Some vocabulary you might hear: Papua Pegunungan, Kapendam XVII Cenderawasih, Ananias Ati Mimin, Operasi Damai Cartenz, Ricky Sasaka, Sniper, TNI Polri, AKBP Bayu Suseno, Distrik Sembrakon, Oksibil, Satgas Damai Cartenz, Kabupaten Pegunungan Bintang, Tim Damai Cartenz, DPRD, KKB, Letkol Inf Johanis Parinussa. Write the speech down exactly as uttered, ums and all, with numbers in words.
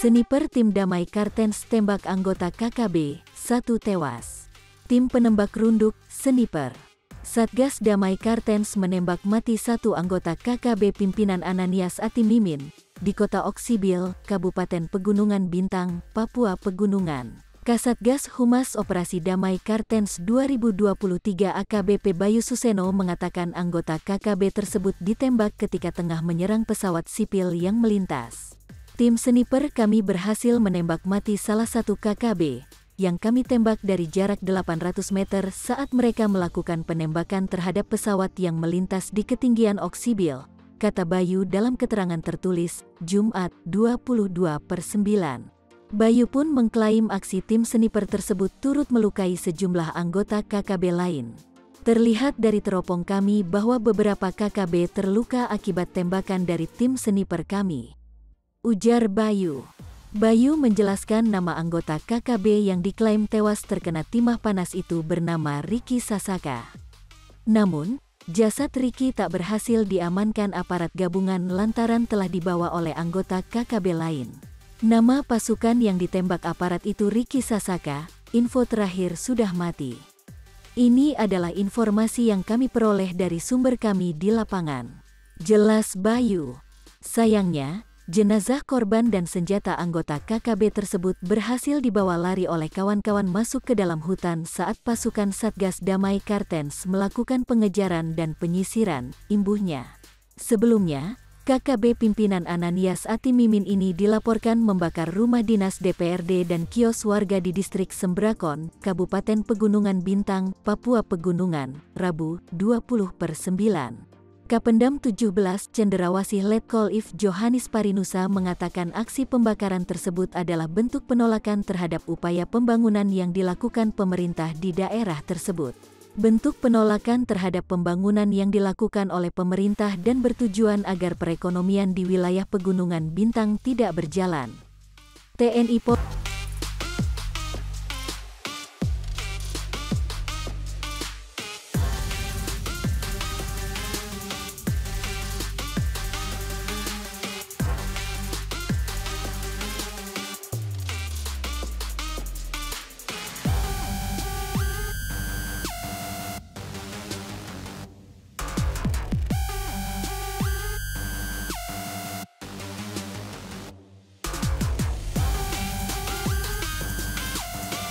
Sniper Tim Damai Cartenz tembak anggota K K B, satu tewas. Tim penembak runduk, sniper. Satgas Damai Cartenz menembak mati satu anggota K K B pimpinan Ananias Ati Mimin di kota Oksibil, Kabupaten Pegunungan Bintang, Papua Pegunungan. Kasatgas Humas Operasi Damai Cartenz dua ribu dua puluh tiga A K B P Bayu Suseno mengatakan anggota K K B tersebut ditembak ketika tengah menyerang pesawat sipil yang melintas. Tim sniper kami berhasil menembak mati salah satu K K B, yang kami tembak dari jarak delapan ratus meter saat mereka melakukan penembakan terhadap pesawat yang melintas di ketinggian Oksibil, kata Bayu dalam keterangan tertulis, Jumat dua puluh dua per sembilan. Bayu pun mengklaim aksi tim sniper tersebut turut melukai sejumlah anggota K K B lain. Terlihat dari teropong kami bahwa beberapa K K B terluka akibat tembakan dari tim sniper kami, ujar Bayu. Bayu menjelaskan nama anggota K K B yang diklaim tewas terkena timah panas itu bernama Ricky Sasaka. Namun, jasad Ricky tak berhasil diamankan aparat gabungan lantaran telah dibawa oleh anggota K K B lain. Nama pasukan yang ditembak aparat itu Ricky Sasaka, info terakhir sudah mati. Ini adalah informasi yang kami peroleh dari sumber kami di lapangan, jelas Bayu. Sayangnya, jenazah korban dan senjata anggota K K B tersebut berhasil dibawa lari oleh kawan-kawan masuk ke dalam hutan saat pasukan Satgas Damai Cartenz melakukan pengejaran dan penyisiran, imbuhnya. Sebelumnya, K K B pimpinan Ananias Ati Mimin ini dilaporkan membakar rumah dinas D P R D dan kios warga di Distrik Sembrakon, Kabupaten Pegunungan Bintang, Papua Pegunungan, Rabu dua puluh per sembilan. Kapendam tujuh belas Cenderawasih Letkol Inf Johanis Parinussa mengatakan aksi pembakaran tersebut adalah bentuk penolakan terhadap upaya pembangunan yang dilakukan pemerintah di daerah tersebut. Bentuk penolakan terhadap pembangunan yang dilakukan oleh pemerintah dan bertujuan agar perekonomian di wilayah Pegunungan Bintang tidak berjalan. T N I Polri